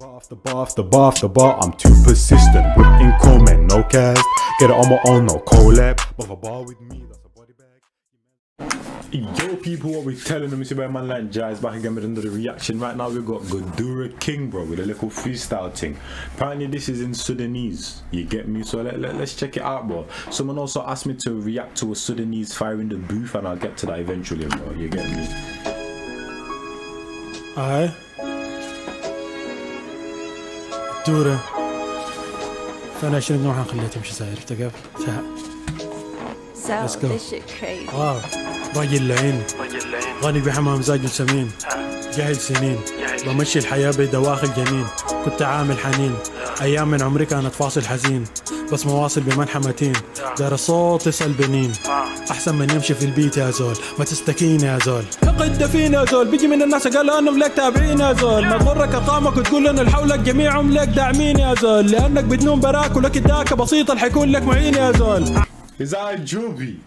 Off the bar, I'm too persistent with income and no cash. Get it on my own, no collab. But a bar with me, that's a body bag. Yo, people, what we telling them? It's your boy ManLykeNjies back again with another reaction. Right now, we've got Gadoora King, bro, with a little freestyle thing. Apparently, this is in Sudanese. You get me? So let's check it out, bro. Someone also asked me to react to a Sudanese fire in the booth, and I'll get to that eventually, bro. You get me? Alright. دوره فانا شنو نروح نخليها تمشي ساير تقف ساعة Let's go. واو باقي اللعين غني بحمام زاج وسمين جاهل سنين بمشي الحياة بدواخل جنين كنت عامل حنين أيام من عمري كانت فاصل حزين بس مواصل بمنحة متين دار صوت يسأل بنين أحسن من يمشي في البيت يا زول ما تستكين يا زول قد فينا زول بيجي من الناس قال أنهم لك تابعين يا زول ما تغرك أرقامك وتقول إنه اللي حولك جميعهم لك داعمين يا زول لأنك بدون براك ولك الداكة بسيطة اللي حيكون لك معين يا زول Is that a drill beat?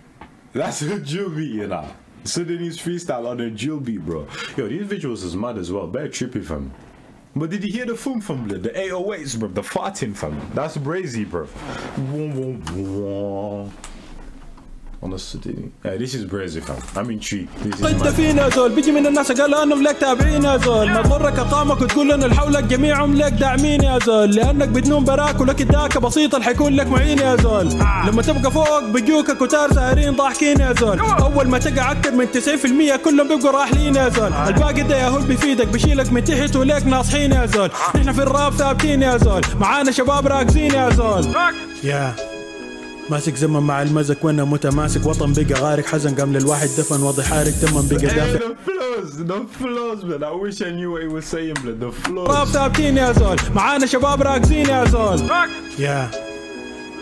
That's a drill beat, you know. Sudanese freestyle on a drill beat, bro. Yo, these visuals is mad as well. Very trippy, fam. But did you hear the foom from the 808s, bro? The farting, fam. That's brazy, bro. On the Sudanese. Hey, this is brazy, fam. I'm intrigued. قد فينا زول بيجي من الناس قال انهم لك تابعين يا زول ما تغرك اقامك وتقول انه اللي حولك جميعهم لك داعمين يا زول لانك بدون براك ولك الداكه بسيطه اللي حيكون لك معين يا زول لما تبقى فوق بيجوك كتار زاهرين ضاحكين يا زول اول ما تقع اكثر من 90% كلهم بيبقوا راحلين يا زول الباقي ده يا هول بيفيدك بيشيلك من تحت وليك ناصحين يا زول نحن في الراب ثابتين يا زول معانا شباب راكزين يا زول يا ماسك زمن مع المزك وانا متماسك وطن بقى غارق حزن قام للواحد دفن وضي حارق تمن بقى دافع the flows man I wish I knew what he was saying but the flows راب ثابتين يا زول معانا شباب راكزين يا زول يا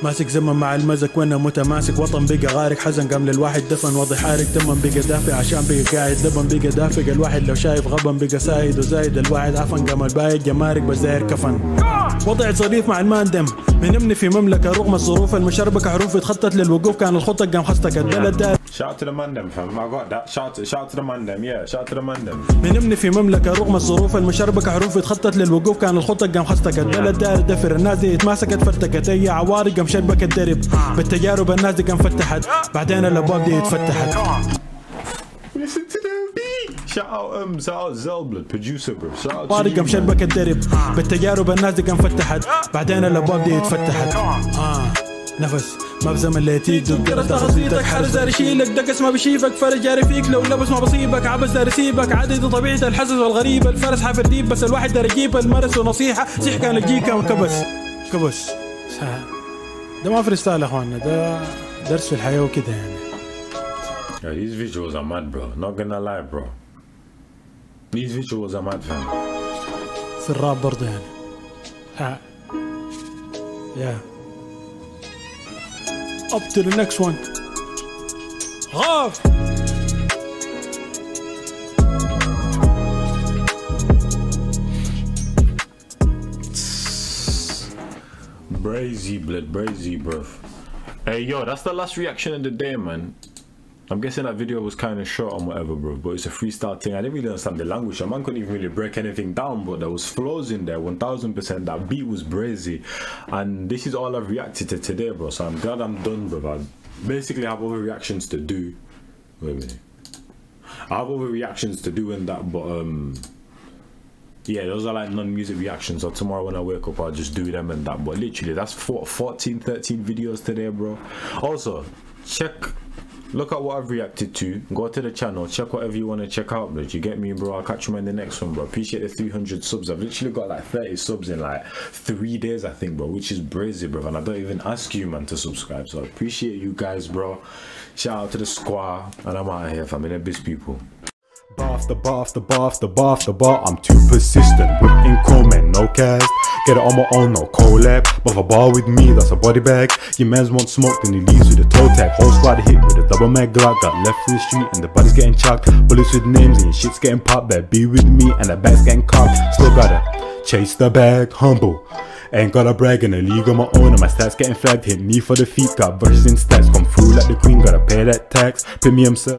ماسك زمن مع المزك وانا متماسك وطن بقى غارق حزن قام للواحد دفن وضي حارق تمن بقى دافع عشان بقى قاعد لبن بقى دافق الواحد لو شايف غبن بقى سايد وزايد الواحد عفن قام البايق جمارك بس داير كفن وضع ظريف مع الماندم منمني في مملكه رغم الظروف المشربكه حروف يتخطط للوقوف كان الخطه قام خصتك البلد داير Shout to the mandem fam I got that shout to the mandem yeah shout to the mandem منمني في مملكه رغم الظروف المشربكه حروف يتخطط للوقوف كان الخطه قام خصتك البلد داير دفر الناس دي اتماسكت فرتكت اي عوارق قام شربك الدرب بالتجارب الناس دي قام فتحت بعدين الابواب دي اتفتحت Listen to that beat. Shout out Zelblood, producer bro. Shout out to you. قام شبك الدرب بالتجارب الناس دي قام فتحت بعدين الابواب دي اتفتحت نفس ما بزمن ليتيك دق راسها خصيتك حرز داري شيلك دقس ما بشيفك فرج جاري فيك لو لبس ما بصيبك عبس داري سيبك عادي طبيعته الحسس والغريب الفرس حافر ديب بس الواحد داري يجيب المرس ونصيحه صيح كان يجيك كبس ده ما فريستايل يا اخواننا ده درس في الحياه وكده يعني Yo, these visuals are mad, bro. Not gonna lie, bro. These visuals are mad, fam. في الراب برضه يعني. ها. Yeah. Up to the next one. غاف. Brazy, blood. Brazy, bro. Hey, yo, that's the last reaction of the day, man. I'm guessing that video was kind of short and whatever, bro, but it's a freestyle thing. I didn't really understand the language. A man couldn't even really break anything down, but there was flows in there, 1000%. That beat was brazy, and this is all I've reacted to today, bro, so I'm glad I'm done, bro. I basically have other reactions to do. Wait a minute. I have other reactions to do in that, but, yeah, those are like non-music reactions, so tomorrow when I wake up, I'll just do them and that, but literally, that's 13 videos today, bro. Also, look at what I've reacted to. Go to the channel, check whatever you want to check out, bro. You get me, bro? I'll catch you in the next one, bro. Appreciate the 300 subs. I've literally got like 30 subs in like 3 days, I think, bro, which is brazy, bro. And I don't even ask you, man, to subscribe. So I appreciate you guys, bro. Shout out to the squad. And I'm out of here, fam. They're biz people. Off the bar, I'm too persistent with income and no cash. Get it on my own, no collab. But if a bar with me, that's a body bag. Your man's won't smoke, then he leaves with a toe tag. Whole squad hit with a double mag Glock. Got left for the street and the body's getting chucked. Bullets with names and your shit's getting popped. Better be with me and the bag's getting copped. Still gotta chase the bag, humble. Ain't gotta brag in a league on my own and my stats getting flagged. Hit me for the feet, got verses in stats. Come through like the queen, gotta pay that tax. Premium sir.